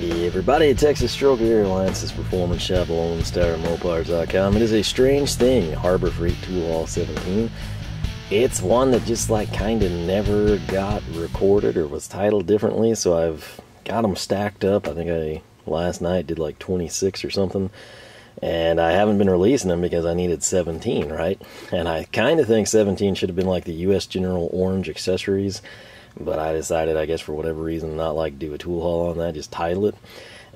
Hey everybody, Texas Stroke Air Alliance's performance shop, Lone Star Mopars.com. It is a strange thing, Harbor Freight Tool Hall 17. It's one that just like kind of never got recorded or was titled differently, so I've got them stacked up. I think I last night did like 26 or something, and I haven't been releasing them because I needed 17, right? And I kind of think 17 should have been like the U.S. General orange accessories. But I decided, I guess for whatever reason, not like do a tool haul on that, just title it.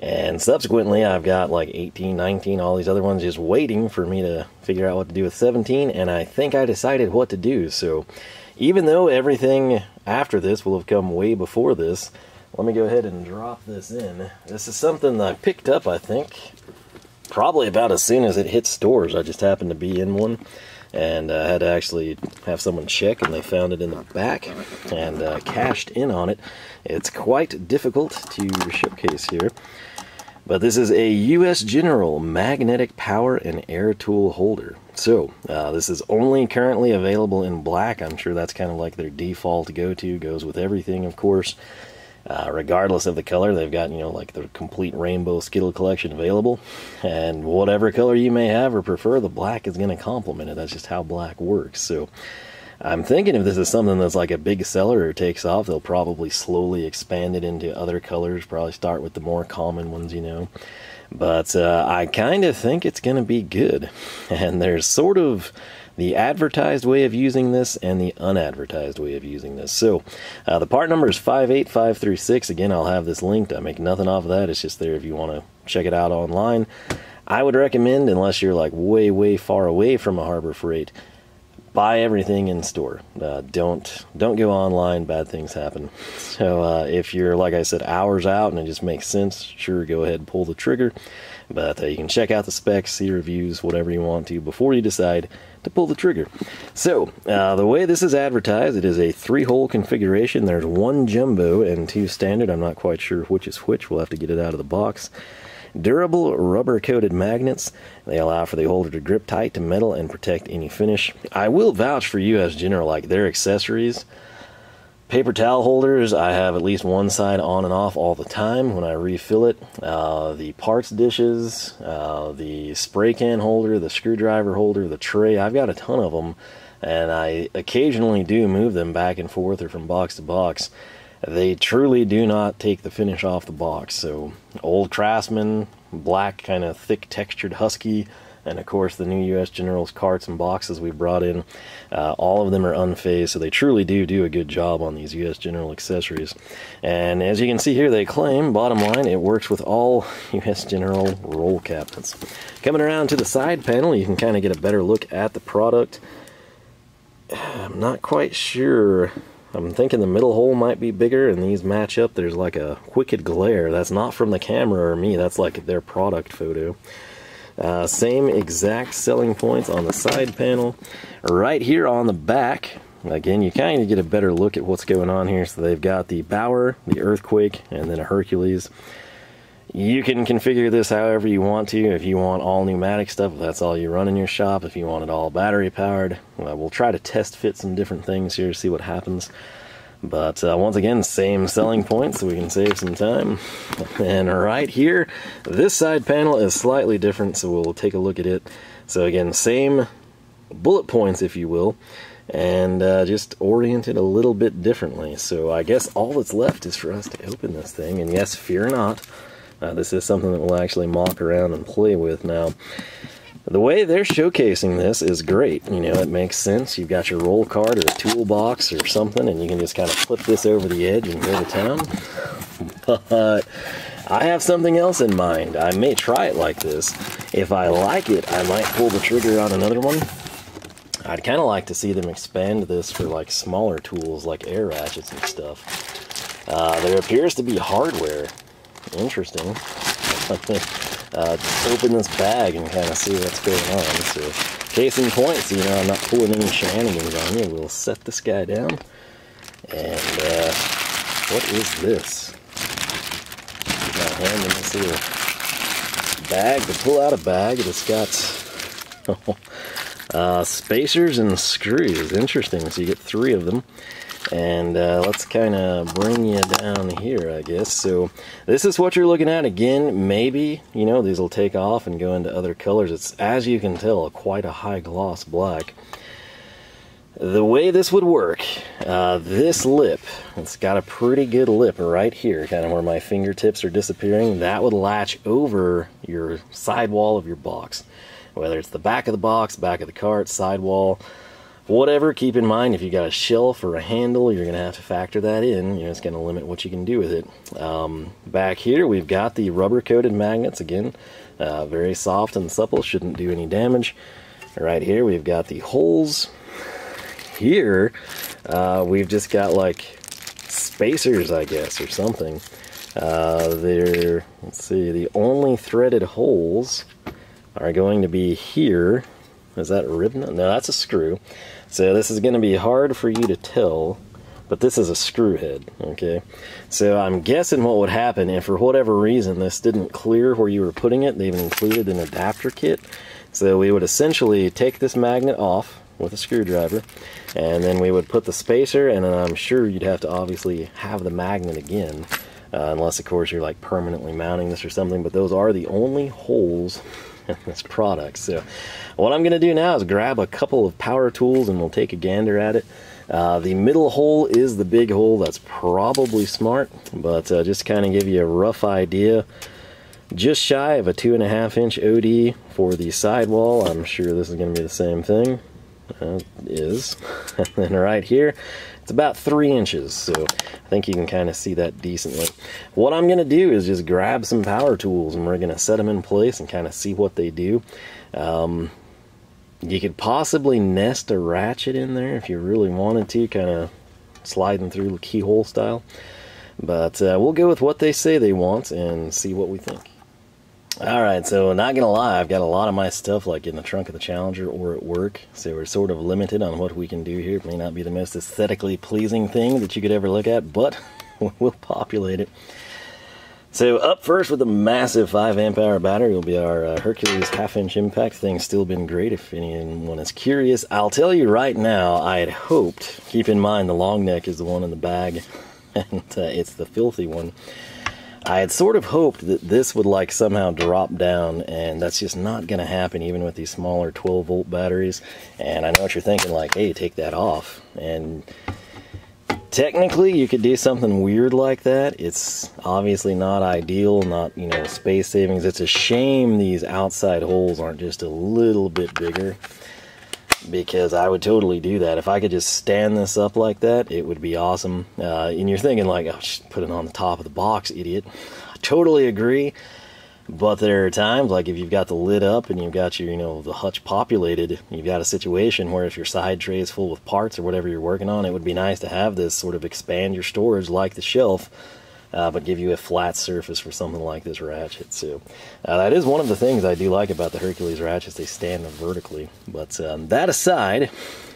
And subsequently, I've got like 18, 19, all these other ones just waiting for me to figure out what to do with 17. And I think I decided what to do. So even though everything after this will have come way before this, let me go ahead and drop this in. This is something that I picked up, I think, probably about as soon as it hit stores. I just happened to be in one. And I had to actually have someone check, and they found it in the back and cashed in on it. It's quite difficult to showcase here. But this is a U.S. General magnetic power and air tool holder. So this is only currently available in black. I'm sure that's kind of like their default go-to, goes with everything, of course. Regardless of the color, they've got, you know, like the complete rainbow Skittle collection available, and whatever color you may have or prefer, the black is going to complement it. That's just how black works. So I'm thinking if this is something that's like a big seller or takes off, they'll probably slowly expand it into other colors, probably start with the more common ones, you know. But I kind of think it's going to be good, and there's sort of the advertised way of using this and the unadvertised way of using this. So the part number is 58536. Again, I'll have this linked. I make nothing off of that. It's just there if you want to check it out online. I would recommend, unless you're like way, way far away from a Harbor Freight, buy everything in store. Don't go online. Bad things happen. So if you're, like I said, hours out and it just makes sense, sure, go ahead and pull the trigger. But you can check out the specs, see reviews, whatever you want to before you decide to pull the trigger. So the way this is advertised, it is a 3-hole configuration. There's 1 jumbo and 2 standard. I'm not quite sure which is which. We'll have to get it out of the box. Durable rubber-coated magnets. They allow for the holder to grip tight to metal and protect any finish. I will vouch for U.S. General, like their accessories. Paper towel holders, I have at least one side on and off all the time when I refill it. The parts dishes, the spray can holder, the screwdriver holder, the tray. I've got a ton of them, and I occasionally do move them back and forth or from box to box. They truly do not take the finish off the box. So old Craftsman, black kind of thick textured Husky, and of course the new U.S. General's carts and boxes we brought in, all of them are unfazed, so they truly do a good job on these U.S. General accessories. And as you can see here, they claim, bottom line, it works with all U.S. General roll cabinets. Coming around to the side panel, you can kind of get a better look at the product. I'm not quite sure. I'm thinking the middle hole might be bigger, and these match up. There's like a wicked glare. That's not from the camera or me. That's like their product photo. Same exact selling points on the side panel. Right here on the back, again, you kind of get a better look at what's going on here. So they've got the Bauer, the Earthquake, and then a Hercules. You can configure this however you want to. If you want all pneumatic stuff, if that's all you run in your shop, if you want it all battery powered, we'll try to test fit some different things here, see what happens. But once again, same selling point, so we can save some time. And right here, this side panel is slightly different, so we'll take a look at it. So again, same bullet points, if you will, and just oriented a little bit differently. So I guess all that's left is for us to open this thing. And yes, fear not, this is something that we'll actually mock around and play with now. The way they're showcasing this is great. You know, it makes sense. You've got your roll card or a toolbox or something, and you can just kind of flip this over the edge and go to town. But I have something else in mind. I may try it like this. If I like it, I might pull the trigger on another one. I'd kind of like to see them expand this for like smaller tools like air ratchets and stuff. There appears to be hardware. Interesting. Open this bag and kind of see what's going on. So, case in point, so you know I'm not pulling any shenanigans on you. We'll set this guy down. And what is this? Get my hand in this little bag to pull out a bag. It's got spacers and screws. Interesting. So you get 3 of them. And let's kind of bring you down here, I guess. So this is what you're looking at. Again, maybe, you know, these will take off and go into other colors. It's, as you can tell, quite a high gloss black. The way this would work, this lip, it's got a pretty good lip right here, kind of where my fingertips are disappearing. That would latch over your sidewall of your box. Whether it's the back of the box, back of the cart, sidewall, whatever, keep in mind if you got a shelf or a handle, you're going to have to factor that in. You know, it's going to limit what you can do with it. Back here, we've got the rubber-coated magnets, again, very soft and supple, shouldn't do any damage. Right here, we've got the holes. Here, we've just got, like, spacers, I guess, or something. They're, let's see, the only threaded holes are going to be here. Is that a rib nut? No, that's a screw. So this is going to be hard for you to tell, but this is a screw head, okay? So I'm guessing what would happen if for whatever reason this didn't clear where you were putting it. They've included an adapter kit. So we would essentially take this magnet off with a screwdriver, and then we would put the spacer, and then I'm sure you'd have to obviously have the magnet again, unless, of course, you're, like, permanently mounting this or something, but those are the only holes in this product. So what I'm going to do now is grab a couple of power tools and we'll take a gander at it. The middle hole is the big hole. That's probably smart, but just kind of give you a rough idea. Just shy of a 2.5 inch OD for the sidewall. I'm sure this is going to be the same thing. Is and then right here it's about 3 inches, so I think you can kind of see that decently. What I'm gonna do is just grab some power tools and we're gonna set them in place and kind of see what they do. You could possibly nest a ratchet in there if you really wanted to, kind of sliding through keyhole style, but we'll go with what they say they want and see what we think. Alright, so not gonna lie, I've got a lot of my stuff like in the trunk of the Challenger or at work, so we're sort of limited on what we can do here. It may not be the most aesthetically pleasing thing that you could ever look at, but we'll populate it. So up first with the massive 5 amp hour battery will be our Hercules 1/2 inch impact. Thing's still been great if anyone is curious. I'll tell you right now, I had hoped, keep in mind the long neck is the one in the bag, and it's the filthy one. I had sort of hoped that this would like somehow drop down, and that's just not going to happen even with these smaller 12 volt batteries. And I know what you're thinking, like, hey, take that off. And technically you could do something weird like that. It's obviously not ideal, not, you know, space savings. It's a shame these outside holes aren't just a little bit bigger, because I would totally do that. If I could just stand this up like that, it would be awesome. And you're thinking like, oh, just put it on the top of the box, idiot. I totally agree, but there are times, like if you've got the lid up and you've got your, you know, the hutch populated, you've got a situation where if your side tray is full with parts or whatever you're working on, it would be nice to have this sort of expand your storage like the shelf, but give you a flat surface for something like this ratchet. So that is one of the things I do like about the Hercules ratchets. They stand up vertically. But that aside,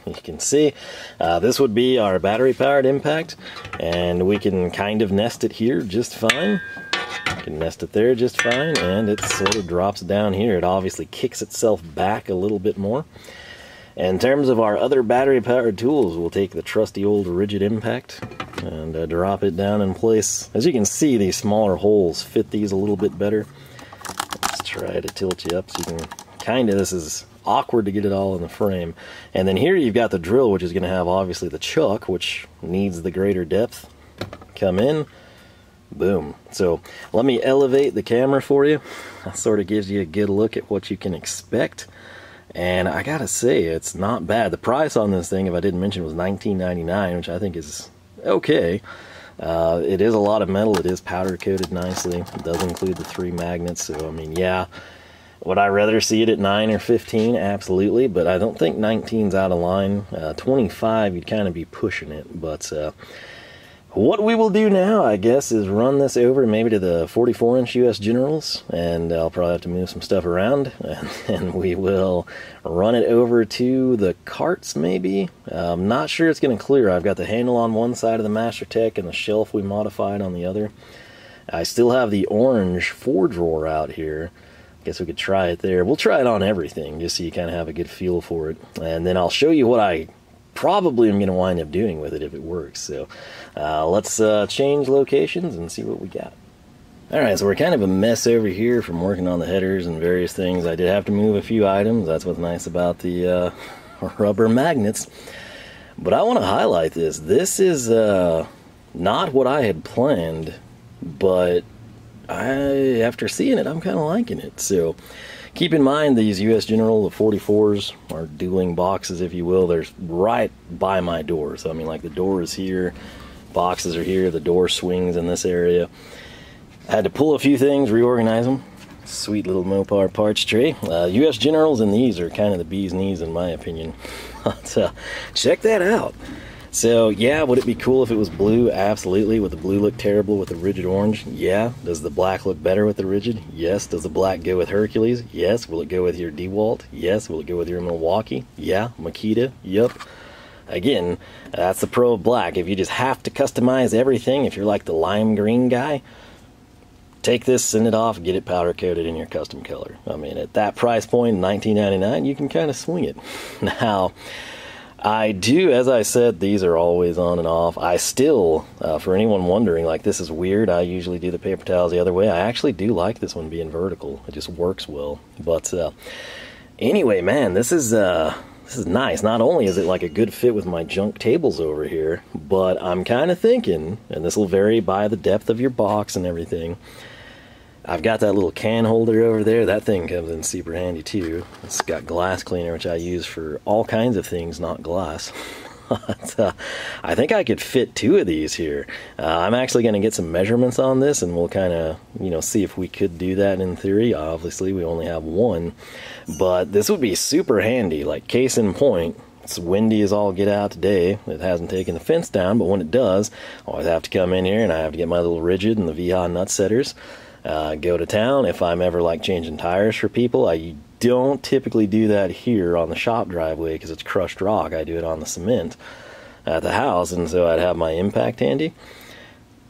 you can see this would be our battery powered impact, and we can kind of nest it here just fine. You can nest it there just fine, and it sort of drops down here. It obviously kicks itself back a little bit more. In terms of our other battery powered tools, we'll take the trusty old Ridgid impact and drop it down in place. As you can see, these smaller holes fit these a little bit better. Let's try to tilt you up so you can kind of, this is awkward to get it all in the frame. And then here you've got the drill, which is going to have obviously the chuck, which needs the greater depth. Come in, boom. So let me elevate the camera for you. That sort of gives you a good look at what you can expect. And I gotta say, it's not bad. The price on this thing, if I didn't mention, was $19.99, which I think is okay. It is a lot of metal. It is powder coated nicely. It does include the 3 magnets, so I mean, yeah, would I rather see it at 9 or 15? Absolutely, but I don't think 19's out of line. 25, you'd kind of be pushing it. But what we will do now, I guess, is run this over maybe to the 44 inch U.S. Generals, and I'll probably have to move some stuff around, and then we will run it over to the carts maybe. I'm not sure it's going to clear. I've got the handle on one side of the Master Tech and the shelf we modified on the other. I still have the orange 4-drawer out here. I guess we could try it there. We'll try it on everything just so you kind of have a good feel for it, and then I'll show you what I probably am going to wind up doing with it if it works. So let's change locations and see what we got. Alright, so we're kind of a mess over here from working on the headers and various things. I did have to move a few items. That's what's nice about the rubber magnets. But I want to highlight this. This is not what I had planned, but after seeing it, I'm kind of liking it. So keep in mind these U.S. General, the 44s, are dueling boxes, if you will. They're right by my door. So I mean, like, the door is here, boxes are here, the door swings in this area. I had to pull a few things, reorganize them. Sweet little Mopar parts tray. U.S. Generals and these are kind of the bee's knees in my opinion. So check that out. So yeah, would it be cool if it was blue? Absolutely. Would the blue look terrible with the Ridgid orange? Yeah. Does the black look better with the Ridgid? Yes. Does the black go with Hercules? Yes. Will it go with your DeWalt? Yes. Will it go with your Milwaukee? Yeah. Makita? Yep. Again, that's the pro of black. If you just have to customize everything, if you're like the lime green guy, take this, send it off, get it powder coated in your custom color. I mean, at that price point, $19.99, you can kind of swing it. Now, I do, as I said, these are always on and off. I still, for anyone wondering, like, this is weird, I usually do the paper towels the other way. I actually do like this one being vertical. It just works well. But anyway, man, this is nice. Not only is it like a good fit with my junk tables over here, but I'm kind of thinking, and this will vary by the depth of your box and everything, I've got that little can holder over there. That thing comes in super handy too. It's got glass cleaner, which I use for all kinds of things, not glass. I think I could fit 2 of these here. I'm actually going to get some measurements on this, and we'll kind of, you know, see if we could do that in theory. Obviously, we only have 1, but this would be super handy. Like, case in point, it's windy as all get out today. It hasn't taken the fence down, but when it does, I always have to come in here and I have to get my little Ridgid and the Wiha nut setters. Go to town. If I'm ever like changing tires for people, I don't typically do that here on the shop driveway because it's crushed rock. I do it on the cement at the house, and so I'd have my impact handy.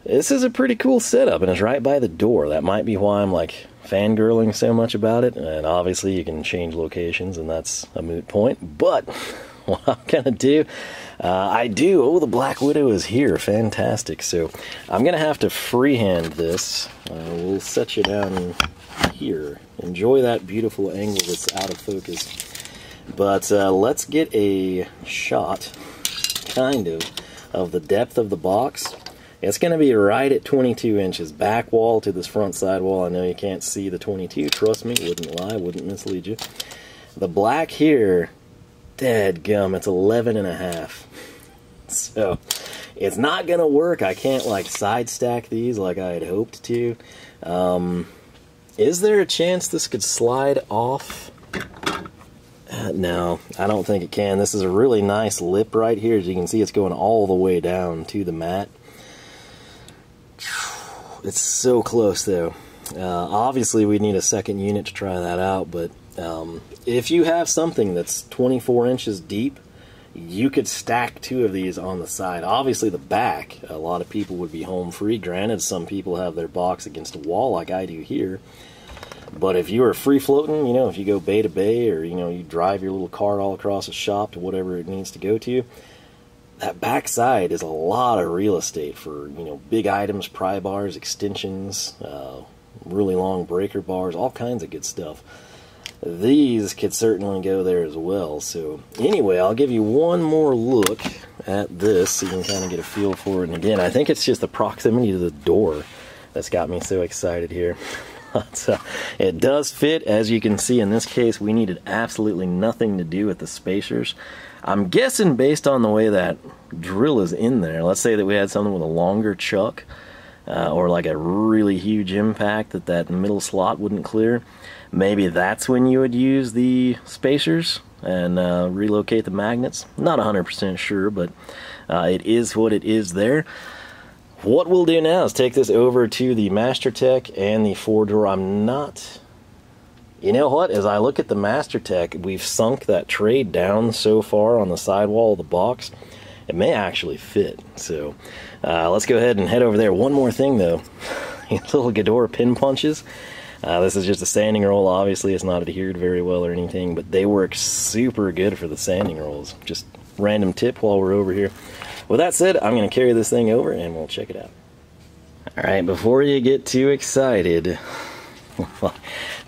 This is a pretty cool setup, and it's right by the door. That might be why I'm like fangirling so much about it, and obviously you can change locations and that's a moot point, but what I'm gonna do, I do, oh, the Black Widow is here, fantastic. So I'm gonna have to freehand this. We'll set you down here. Enjoy that beautiful angle that's out of focus. But let's get a shot, kind of the depth of the box. It's going to be right at 22 inches, back wall to this front side wall. I know you can't see the 22, trust me, wouldn't lie, wouldn't mislead you. The black here, dadgum, it's 11.5. So it's not going to work. I can't like side stack these like I had hoped to. Is there a chance this could slide off? No, I don't think it can. This is a really nice lip right here. As you can see, it's going all the way down to the mat. It's so close though. Obviously we need a second unit to try that out, but if you have something that's 24 inches deep, you could stack 2 of these on the side. Obviously the back, a lot of people would be home free. Granted, some people have their box against a wall like I do here, but if you are free floating, you know, if you go bay to bay, or you know, you drive your little car all across a shop to whatever it needs to go to, that backside is a lot of real estate for, you know, big items, pry bars, extensions, really long breaker bars, all kinds of good stuff. These could certainly go there as well. So anyway, I'll give you one more look at this so you can kind of get a feel for it. And again, I think it's just the proximity to the door that's got me so excited here. It does fit. As you can see, in this case, we needed absolutely nothing to do with the spacers. I'm guessing based on the way that drill is in there, let's say that we had something with a longer chuck or like a really huge impact that that middle slot wouldn't clear, maybe that's when you would use the spacers and relocate the magnets. Not 100% sure, but it is what it is there. What we'll do now is take this over to the Master Tech and the 4-drawer. I'm not... You know what, as I look at the Master Tech, we've sunk that tray down so far on the sidewall of the box, it may actually fit. So let's go ahead and head over there. One more thing though, little Gedore pin punches. This is just a sanding roll, obviously it's not adhered very well or anything, but they work super good for the sanding rolls. Just random tip while we're over here. With that said, I'm going to carry this thing over and we'll check it out. Alright, before you get too excited,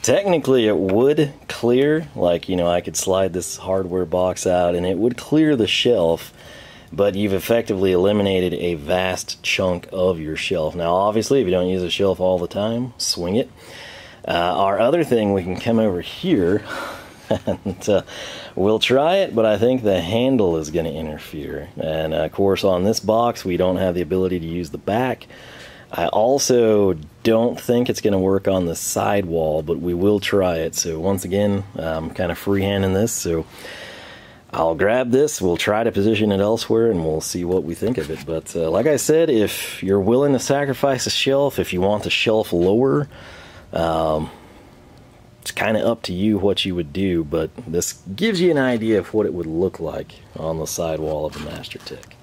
technically it would clear, like, you know, I could slide this hardware box out and it would clear the shelf, but you've effectively eliminated a vast chunk of your shelf. Now obviously if you don't use a shelf all the time, swing it. Our other thing, we can come over here and we'll try it, but I think the handle is going to interfere, and of course on this box we don't have the ability to use the back. I also don't think it's going to work on the sidewall, but we will try it. So once again, I'm kind of freehanding this, so I'll grab this, we'll try to position it elsewhere, and we'll see what we think of it. But like I said, if you're willing to sacrifice a shelf, if you want the shelf lower, it's kind of up to you what you would do, but this gives you an idea of what it would look like on the sidewall of the Master Tech.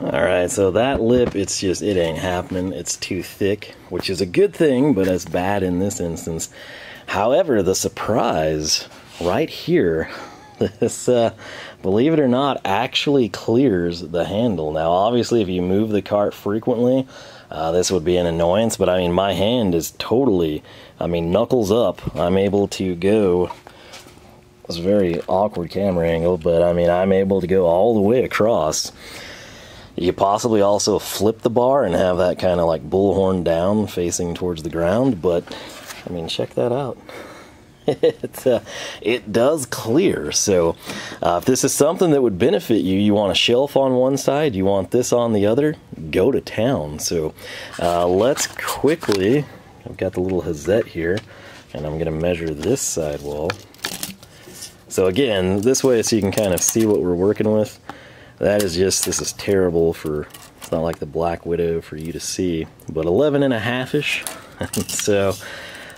Alright, so that lip, it's just, it ain't happening. It's too thick, which is a good thing, but it's bad in this instance. However, the surprise right here, this, believe it or not, actually clears the handle. Now, obviously, if you move the cart frequently, this would be an annoyance, but I mean, my hand is totally, I mean, knuckles up. I'm able to go, it's a very awkward camera angle, but I mean, I'm able to go all the way across. You possibly also flip the bar and have that kind of like bullhorn down facing towards the ground, but I mean, check that out. It does clear, so if this is something that would benefit you, you want a shelf on one side, you want this on the other, go to town. So let's quickly, I've got the little Hazette here, and I'm going to measure this sidewall. So again, this way so you can kind of see what we're working with. That is just, this is terrible for, it's not like the Black Widow for you to see, but 11.5-ish. So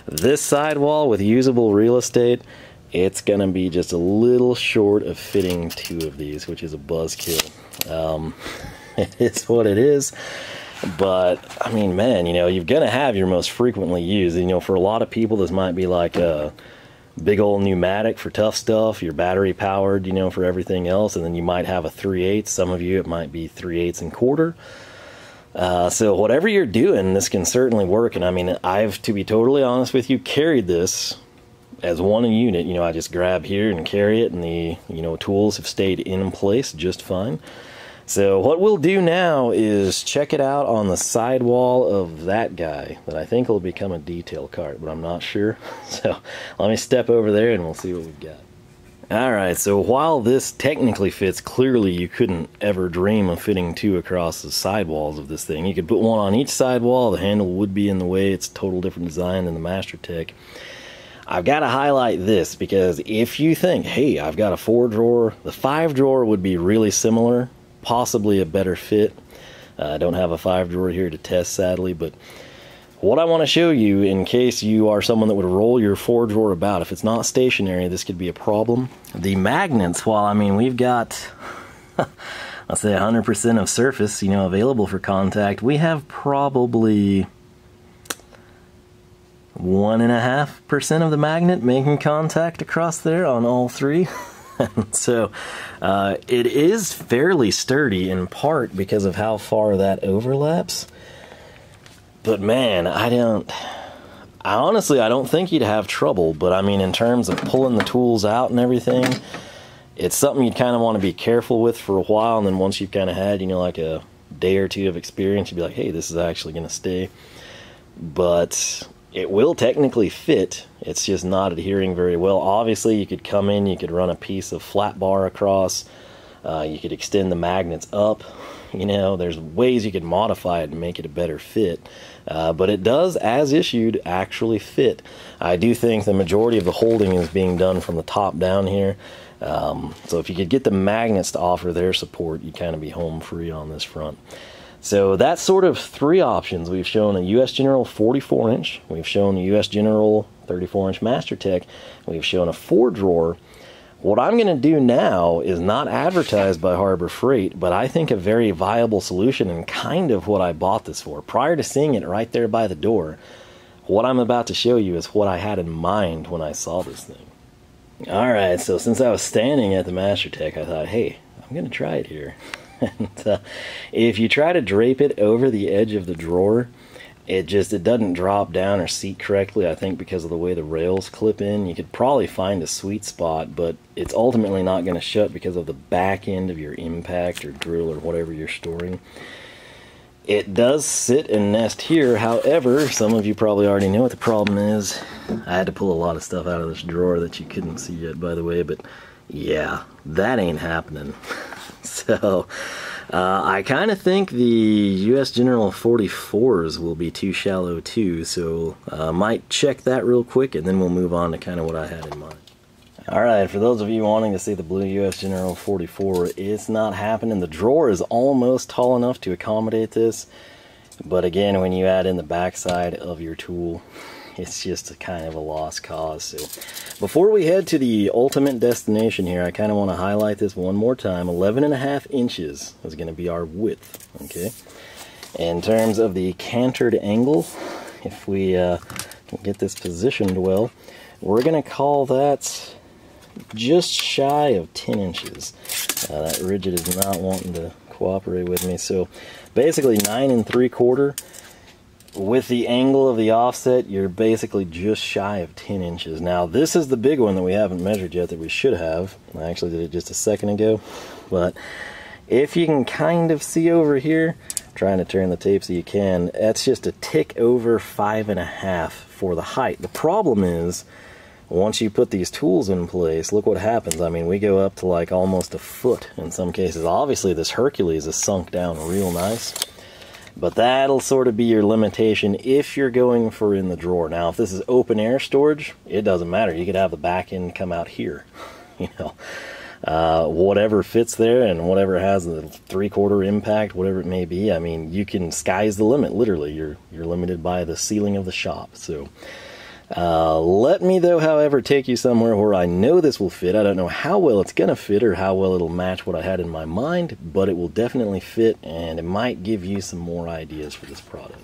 this sidewall with usable real estate, it's going to be just a little short of fitting two of these, which is a buzzkill. It is what it is. But I mean, man, you know, you're going to have your most frequently used. You know, for a lot of people, this might be like a big old pneumatic for tough stuff, your battery powered, you know, for everything else, and then you might have a 3/8. Some of you it might be 3/8 and 1/4. So whatever you're doing, this can certainly work. And I mean, I've, to be totally honest with you, carried this as one unit. You know, I just grab here and carry it, and the, you know, tools have stayed in place just fine. So what we'll do now is check it out on the sidewall of that guy that I think will become a detail cart, but I'm not sure. So let me step over there and we'll see what we've got. Alright, so while this technically fits, clearly you couldn't ever dream of fitting two across the sidewalls of this thing. You could put one on each sidewall, the handle would be in the way, it's a total different design than the Master Tech. I've got to highlight this because if you think, hey, I've got a 4-drawer, the 5-drawer would be really similar, possibly a better fit. I don't have a 5-drawer here to test, sadly, but what I want to show you, in case you are someone that would roll your 4-drawer about, if it's not stationary, this could be a problem. The magnets, while I mean we've got I'll say 100% of surface, you know, available for contact, we have probably 1.5% of the magnet making contact across there on all three. So it is fairly sturdy in part because of how far that overlaps. But man, I honestly don't think you'd have trouble, but I mean in terms of pulling the tools out and everything, it's something you'd kind of want to be careful with for a while, and then once you've kind of had, you know, like a day or two of experience, you'd be like, hey, this is actually going to stay. But it will technically fit, it's just not adhering very well. Obviously you could come in, you could run a piece of flat bar across, you could extend the magnets up, you know, there's ways you could modify it and make it a better fit, but it does, as issued, actually fit. I do think the majority of the holding is being done from the top down here, so if you could get the magnets to offer their support, you'd kind of be home free on this front. So that's sort of three options. We've shown a U.S. General 44-inch, we've shown a U.S. General 34-inch Master Tech, we've shown a 4-drawer. What I'm going to do now is not advertised by Harbor Freight, but I think a very viable solution and kind of what I bought this for. Prior to seeing it right there by the door, what I'm about to show you is what I had in mind when I saw this thing. Alright, so since I was standing at the Master Tech, I thought, hey, I'm going to try it here. And, if you try to drape it over the edge of the drawer, it doesn't drop down or seat correctly, I think, because of the way the rails clip in. You could probably find a sweet spot, but it's ultimately not going to shut because of the back end of your impact or drill or whatever you're storing. It does sit and nest here. However, some of you probably already know what the problem is. I had to pull a lot of stuff out of this drawer that you couldn't see yet, by the way, but yeah, that ain't happening. So I kind of think the U.S. General 44s will be too shallow too, so I might check that real quick and then we'll move on to kind of what I had in mind. Alright, for those of you wanting to see the blue U.S. General 44, it's not happening. The drawer is almost tall enough to accommodate this, but again, when you add in the backside of your tool, it's just a kind of a lost cause. So before we head to the ultimate destination here, I kind of want to highlight this one more time. 11.5 inches is going to be our width, okay? In terms of the cantered angle, if we can get this positioned well, we're going to call that just shy of 10 inches. That Ridgid is not wanting to cooperate with me, so basically 9 3/4. With the angle of the offset, you're basically just shy of 10 inches. Now, this is the big one that we haven't measured yet that we should have. I actually did it just a second ago. But if you can kind of see over here, trying to turn the tape so you can, that's just a tick over 5.5 for the height. The problem is, once you put these tools in place, look what happens. I mean, we go up to like almost a foot in some cases. Obviously, this Hercules is sunk down real nice. But that'll sort of be your limitation if you're going for in the drawer. Now, if this is open air storage, it doesn't matter. You could have the back end come out here, you know. Whatever fits there and whatever has the 3/4 impact, whatever it may be, I mean, you can, sky's the limit, literally. You're limited by the ceiling of the shop. So let me, though, however, take you somewhere where I know this will fit. I don't know how well it's going to fit or how well it'll match what I had in my mind, but it will definitely fit, and it might give you some more ideas for this product.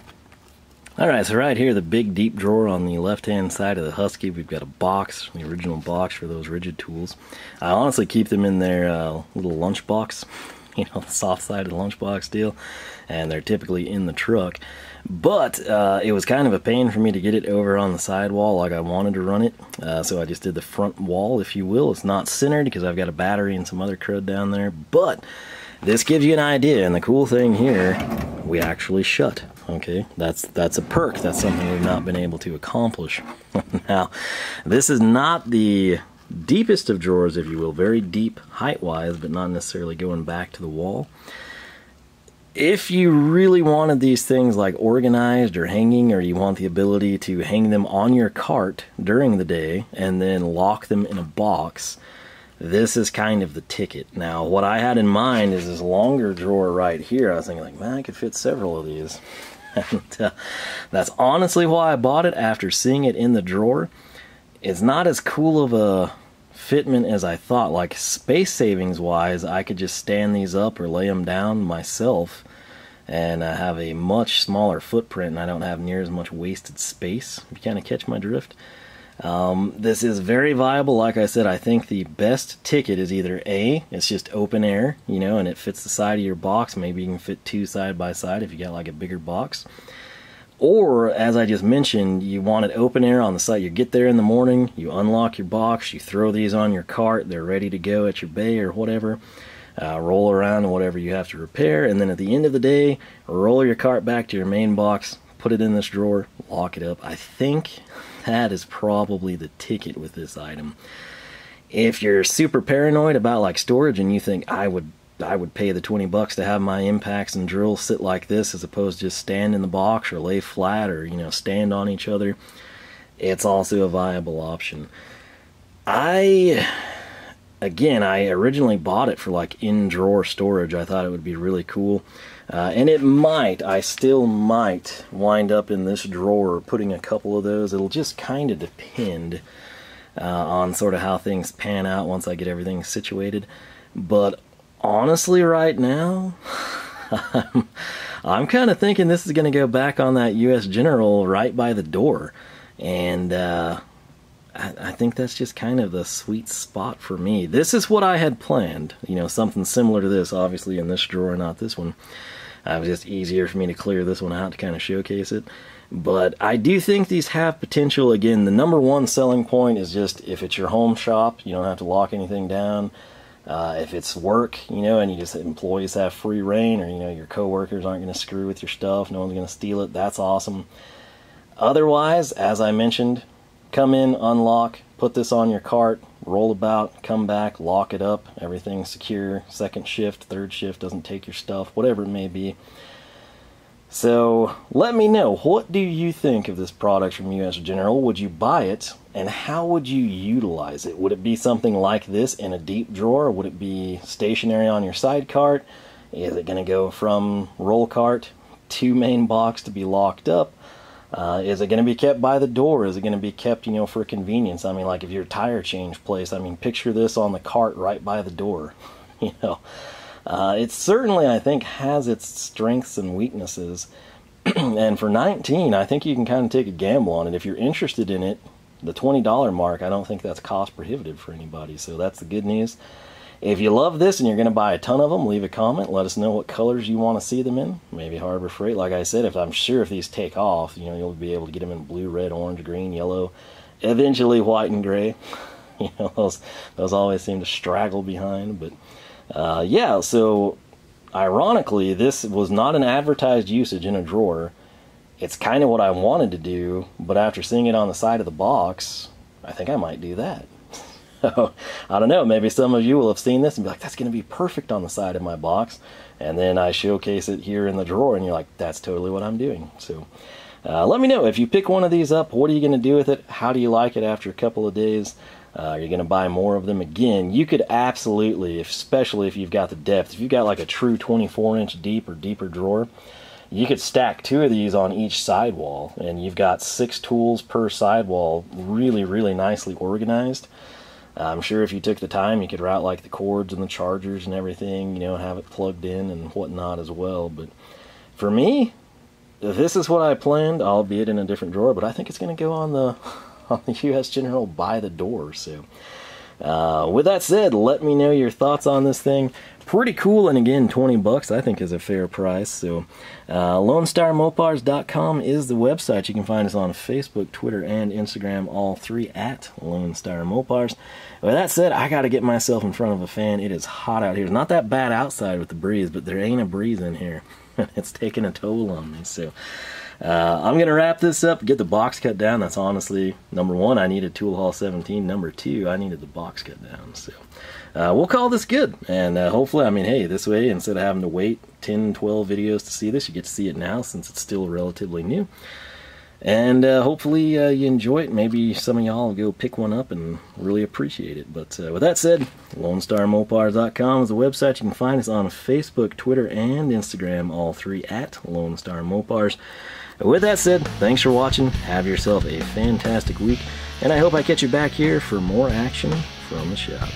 Alright, so right here, the big deep drawer on the left-hand side of the Husky, we've got a box, the original box for those Ridgid tools. I honestly keep them in their little lunchbox, you know, the soft side of the lunchbox deal, and they're typically in the truck. But it was kind of a pain for me to get it over on the sidewall like I wanted to run it, so I just did the front wall, if you will. It's not centered because I've got a battery and some other crud down there, but this gives you an idea, and the cool thing here, we actually shut. Okay, that's a perk. That's something we've not been able to accomplish. Now, this is not the deepest of drawers, if you will, very deep height-wise, but not necessarily going back to the wall. If you really wanted these things like organized or hanging, or you want the ability to hang them on your cart during the day and then lock them in a box, this is kind of the ticket. Now, what I had in mind is this longer drawer right here. I was thinking like, man, I could fit several of these. And, that's honestly why I bought it after seeing it in the drawer. It's not as cool of a fitment as I thought. Like, space savings wise, I could just stand these up or lay them down myself, and I have a much smaller footprint and I don't have near as much wasted space, if you kind of catch my drift. This is very viable. Like I said, I think the best ticket is either A, it's just open air, you know, and it fits the side of your box. Maybe you can fit two side by side if you got like a bigger box. Or, as I just mentioned, you want it open air on the site. You get there in the morning, you unlock your box, you throw these on your cart, they're ready to go at your bay or whatever. Roll around whatever you have to repair, and then at the end of the day, roll your cart back to your main box, put it in this drawer, lock it up. I think that is probably the ticket with this item. If you're super paranoid about like storage and you think, I would pay the $20 to have my impacts and drills sit like this as opposed to just stand in the box or lay flat or, you know, stand on each other, it's also a viable option. I originally bought it for like in drawer storage. I thought it would be really cool, and I still might wind up in this drawer putting a couple of those. It'll just kind of depend on sort of how things pan out once I get everything situated. But honestly, right now, I'm kind of thinking this is going to go back on that U.S. General right by the door. And I think that's just kind of the sweet spot for me. This is what I had planned. You know, something similar to this, obviously, in this drawer, not this one. It was just easier for me to clear this one out to kind of showcase it. But I do think these have potential. Again, the number one selling point is just if it's your home shop, you don't have to lock anything down. If it's work, you know, and you just employees have free reign, or, you know, your coworkers aren't going to screw with your stuff, no one's going to steal it, that's awesome. Otherwise, as I mentioned, come in, unlock, put this on your cart, roll about, come back, lock it up, everything's secure, second shift, third shift doesn't take your stuff, whatever it may be. So let me know, what do you think of this product from U.S. General? Would you buy it, and how would you utilize it? Would it be something like this in a deep drawer? Would it be stationary on your side cart? Is it going to go from roll cart to main box to be locked up? Is it going to be kept by the door? Is it going to be kept, you know, for convenience? I mean, like if your tire change place, I mean, picture this on the cart right by the door, you know. It certainly, I think, has its strengths and weaknesses. And for $19, I think you can kind of take a gamble on it. If you're interested in it, the $20 mark, I don't think that's cost prohibitive for anybody. So that's the good news. If you love this and you're going to buy a ton of them, leave a comment. Let us know what colors you want to see them in. Maybe Harbor Freight. Like I said, if I'm sure if these take off, you know, you'll be able to get them in blue, red, orange, green, yellow, eventually white and gray. You know, those always seem to straggle behind, but... yeah, so ironically, this was not an advertised usage in a drawer. It's kind of what I wanted to do, but after seeing it on the side of the box, I think I might do that. So, I don't know, maybe some of you will have seen this and be like, that's going to be perfect on the side of my box. And then I showcase it here in the drawer, and you're like, that's totally what I'm doing. So let me know, if you pick one of these up, what are you going to do with it? How do you like it after a couple of days? Are you going to buy more of them? Again, you could absolutely, especially if you've got the depth, if you've got like a true 24-inch deep or deeper drawer, you could stack two of these on each sidewall, and you've got 6 tools per sidewall really, really nicely organized. I'm sure if you took the time, you could route like the cords and the chargers and everything, you know, have it plugged in and whatnot as well. But for me, this is what I planned, albeit in a different drawer, but I think it's going to go on the... on the U.S. General by the door. So with that said, let me know your thoughts on this thing. Pretty cool, and again, $20 I think is a fair price. So LoneStarMopars.com is the website. You can find us on Facebook, Twitter, and Instagram, all 3 at Lone Star Mopars. With that said, I got to get myself in front of a fan. It is hot out here. It's not that bad outside with the breeze, but there ain't a breeze in here. It's taking a toll on me. So I'm going to wrap this up, get the box cut down. That's honestly, number one, I needed Tool Haul 17. Number two, I needed the box cut down. So we'll call this good. And hopefully, I mean, hey, this way, instead of having to wait 10, 12 videos to see this, you get to see it now since it's still relatively new. And hopefully you enjoy it. Maybe some of y'all will go pick one up and really appreciate it. But with that said, LoneStarMopars.com is the website. You can find us on Facebook, Twitter, and Instagram, all 3 at Lone Star Mopars. With that said, thanks for watching. Have yourself a fantastic week. And I hope I catch you back here for more action from the shop.